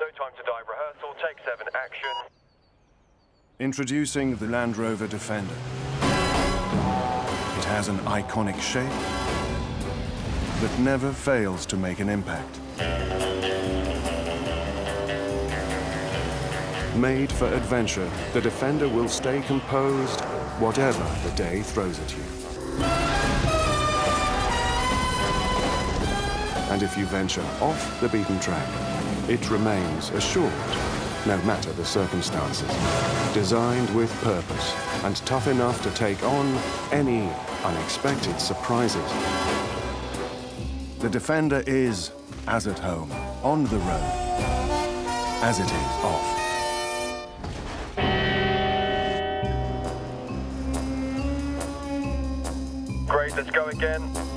No time to die rehearsal, take 7 action. Introducing the Land Rover Defender. It has an iconic shape that never fails to make an impact. Made for adventure, the Defender will stay composed whatever the day throws at you. And if you venture off the beaten track, it remains assured, no matter the circumstances. Designed with purpose and tough enough to take on any unexpected surprises. The Defender is as at home, on the road, as it is off. Great, let's go again.